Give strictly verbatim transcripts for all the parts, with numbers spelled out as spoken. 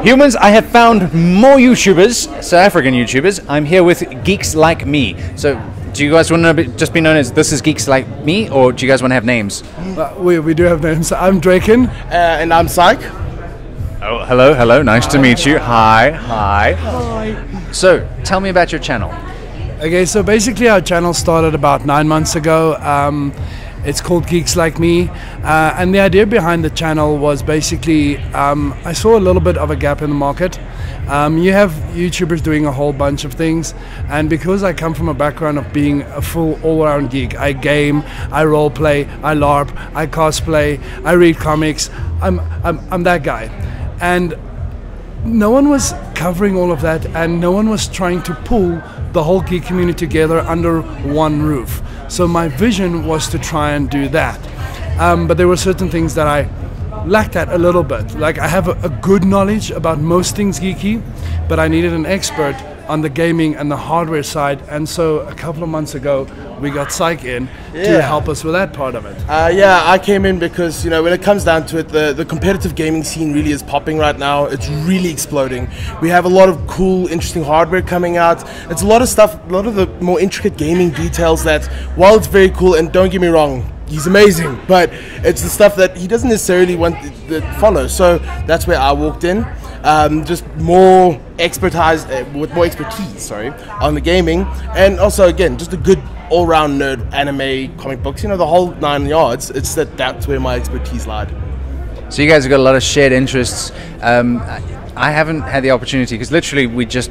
Humans, I have found more YouTubers, South African YouTubers. I'm here with Geeks Like Me. So, do you guys want to be, just be known as This Is Geeks Like Me, or do you guys want to have names? Uh, we, we do have names. I'm Draken. Uh, and I'm Psyke. Oh, hello, hello. Nice hi. to meet you. Hi, hi. Hi. So, tell me about your channel. Okay, so basically our channel started about nine months ago. Um, It's called Geeks Like Me, uh, and the idea behind the channel was basically um, I saw a little bit of a gap in the market. Um, you have YouTubers doing a whole bunch of things, and because I come from a background of being a full all-around geek, I game, I roleplay, I LARP, I cosplay, I read comics. I'm I'm I'm that guy, and no one was covering all of that, and no one was trying to pull the whole geek community together under one roof. So my vision was to try and do that. Um, but there were certain things that I lacked at a little bit. Like, I have a, a good knowledge about most things geeky, but I needed an expert on the gaming and the hardware side. And so a couple of months ago, we got Psyke in yeah. to help us with that part of it. Uh, yeah, I came in because, you know, when it comes down to it, the, the competitive gaming scene really is popping right now. It's really exploding. We have a lot of cool, interesting hardware coming out. It's a lot of stuff, a lot of the more intricate gaming details that, while it's very cool, and don't get me wrong, he's amazing, but it's the stuff that he doesn't necessarily want to follow. So that's where I walked in. Um, just more expertise, uh, with more expertise, sorry, on the gaming, and also again, just a good all-round nerd, anime, comic books, you know, the whole nine yards. It's that that's where my expertise lied. So you guys have got a lot of shared interests. Um, I haven't had the opportunity because literally we just,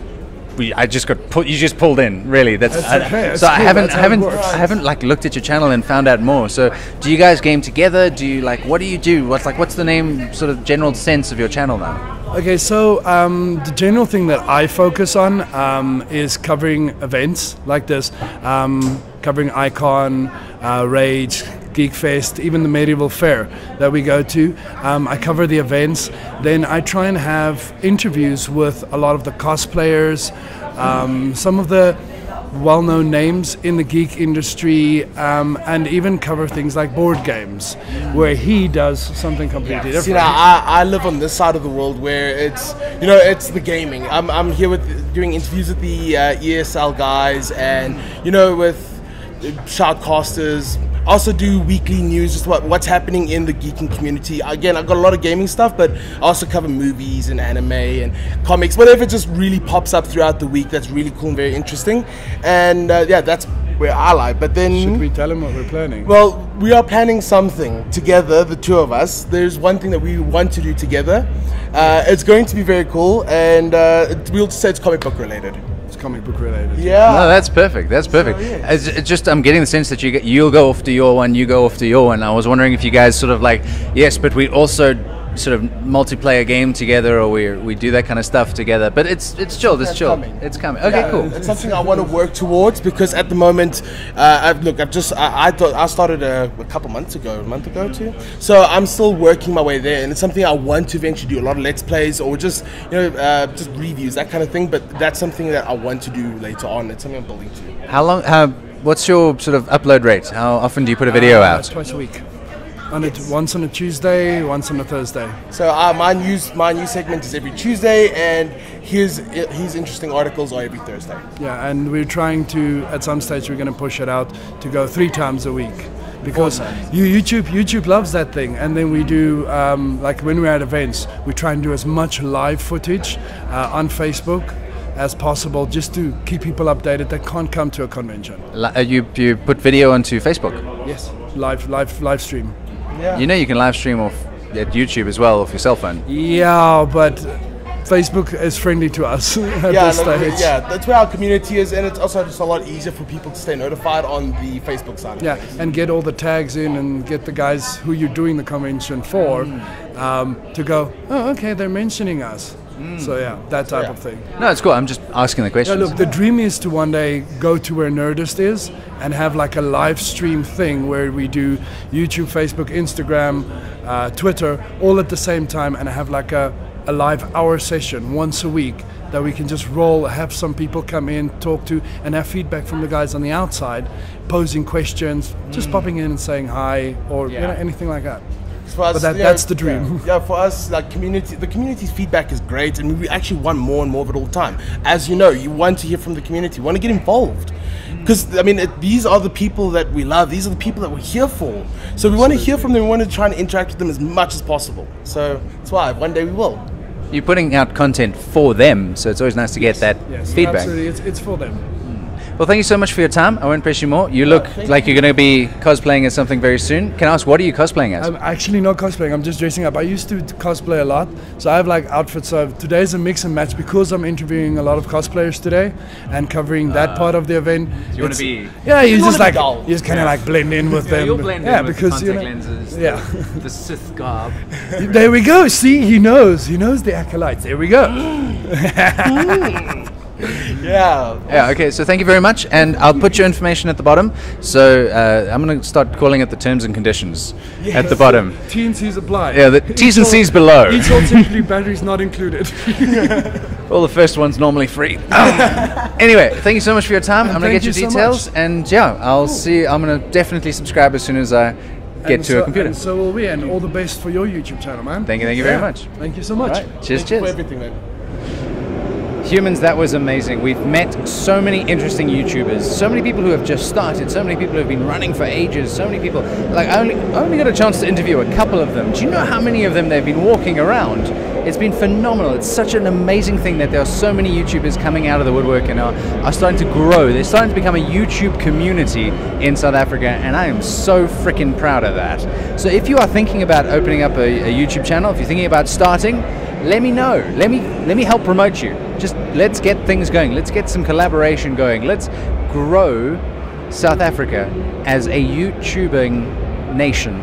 we I just got put, you just pulled in. Really, that's, that's okay. I, that's so cool. I haven't, that's I haven't, I haven't like looked at your channel and found out more. So do you guys game together? Do you like, what do you do? What's like, what's the name, sort of general sense of your channel now? Okay, so um, the general thing that I focus on um, is covering events like this, um, covering Icon, uh, Rage, Geekfest, even the medieval fair that we go to. Um, I cover the events, then I try and have interviews with a lot of the cosplayers, um, some of the well-known names in the geek industry, um, and even cover things like board games, where he does something completely yeah. different. You know, I, I live on this side of the world where it's, you know, it's the gaming. I'm, I'm here with doing interviews with the uh, E S L guys, and you know, with shoutcasters. Also do weekly news, just what, what's happening in the geeking community. Again, I've got a lot of gaming stuff, but I also cover movies and anime and comics, whatever just really pops up throughout the week that's really cool and very interesting. And uh, yeah, that's where I lie. But then... Should we tell them what we're planning? Well, we are planning something together, the two of us. There's one thing that we want to do together. Uh, it's going to be very cool, and uh, it, we'll just say it's comic book related. Comic book related. Yeah. No, that's perfect. That's perfect. So, yeah. It's, it's just I'm getting the sense that you get, you'll go off to your one, you go off to your one. I was wondering if you guys sort of like, yes, but we also sort of multiplayer game together, or we we do that kind of stuff together. But it's it's chill. It's chill. Coming. It's coming. Okay, yeah, cool. It's something I want to work towards because at the moment, uh, I've, look, I've just I, I thought I started a, a couple months ago, a month ago too. So I'm still working my way there, and it's something I want to eventually do a lot of let's plays or just you know uh, just reviews, that kind of thing. But that's something that I want to do later on. It's something I'm building to. How long? Uh, what's your sort of upload rate? How often do you put a video uh, out? Twice a week. On yes. a once on a Tuesday, once on a Thursday. So uh, my news, my news segment is every Tuesday, and his his interesting articles are every Thursday. Yeah, and we're trying to at some stage we're going to push it out to go three times a week because awesome. you, YouTube YouTube loves that thing. And then we do um, like when we're at events, we try and do as much live footage uh, on Facebook as possible, just to keep people updated that can't come to a convention. You you put video onto Facebook? Yes, live live live stream. Yeah. You know you can live stream off at YouTube as well off your cell phone. Yeah, but Facebook is friendly to us at yeah, this stage. Yeah, that's where our community is, and it's also just a lot easier for people to stay notified on the Facebook side. Yeah, and get all the tags in and get the guys who you're doing the convention for mm. um, to go, oh, okay, they're mentioning us. So yeah, that type yeah. of thing. No, it's cool. I'm just asking the question. Yeah, look, the dream is to one day go to where Nerdist is and have like a live stream thing where we do YouTube, Facebook, Instagram, uh, Twitter, all at the same time, and have like a, a live hour session once a week that we can just roll, have some people come in, talk to, and have feedback from the guys on the outside, posing questions, just mm. popping in and saying hi or yeah. you know, anything like that. For us, but that, you know, that's the dream. Yeah, yeah, for us, like community, the community's feedback is great, and we actually want more and more of it all the time. As you know, you want to hear from the community, you want to get involved, because I mean, it, these are the people that we love. These are the people that we're here for. So we want to hear from them. We want to try and interact with them as much as possible. So that's why one day we will. You're putting out content for them, so it's always nice to get yes. that yes, feedback. Absolutely, it's, it's for them. Well, thank you so much for your time. I won't press you more. You look oh, like you. you're going to be cosplaying as something very soon. Can I ask, what are you cosplaying as? I'm actually not cosplaying. I'm just dressing up. I used to cosplay a lot, so I have like outfits. So today's a mix and match because I'm interviewing a lot of cosplayers today and covering uh, that part of the event. Do you want to be? Yeah, you, you just like you just kind of yeah. like blend in with yeah, them. You'll blend yeah, in with because the contact you know, lenses. Yeah, the, the Sith garb. There we go. See, he knows. He knows the acolytes. There we go. Yeah. Yeah. Okay. So thank you very much, and I'll put your information at the bottom. So uh, I'm gonna start calling it the terms and conditions yes. at the bottom. T and C's apply. Yeah. The T's and C's below. Each alternative batteries not included. Well, the first one's normally free. Anyway, thank you so much for your time. And I'm gonna get you your details, so and yeah, I'll cool. see. I'm gonna definitely subscribe as soon as I get and to so a computer. And so will we. And all the best for your YouTube channel, man. Thank you. Thank you yeah. very much. Thank you so much. Right. Cheers. Thank cheers. You for everything, man. Humans, that was amazing. We've met so many interesting YouTubers, so many people who have just started, so many people who have been running for ages, so many people. Like, I only, I only got a chance to interview a couple of them. Do you know how many of them they've been walking around? It's been phenomenal. It's such an amazing thing that there are so many YouTubers coming out of the woodwork and are, are starting to grow. They're starting to become a YouTube community in South Africa, and I am so freaking proud of that. So if you are thinking about opening up a, a YouTube channel, if you're thinking about starting, let me know. Let me, let me help promote you. Just let's get things going. Let's get some collaboration going. Let's grow South Africa as a YouTubing nation.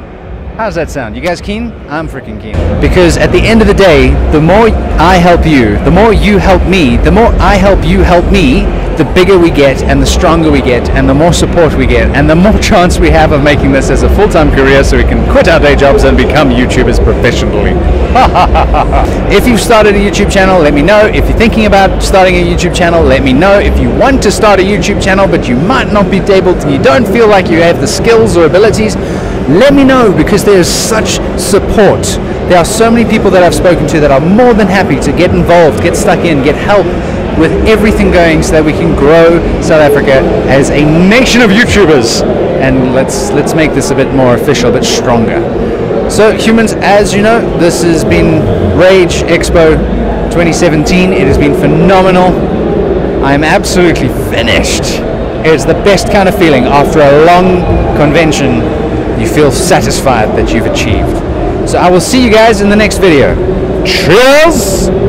How's that sound? You guys keen? I'm freaking keen. Because at the end of the day, the more I help you, the more you help me, the more I help you help me, the bigger we get and the stronger we get and the more support we get and the more chance we have of making this as a full-time career so we can quit our day jobs and become YouTubers professionally. If you've started a YouTube channel, let me know. If you're thinking about starting a YouTube channel, let me know. If you want to start a YouTube channel but you might not be able to, you don't feel like you have the skills or abilities, let me know, because there is such support. There are so many people that I've spoken to that are more than happy to get involved, get stuck in, get help with everything going so that we can grow South Africa as a nation of YouTubers. And let's let's make this a bit more official, a bit stronger. So humans, as you know, this has been Rage Expo twenty seventeen. It has been phenomenal. I'm absolutely finished. It's the best kind of feeling after a long convention. You feel satisfied that you've achieved. So I will see you guys in the next video. Cheers!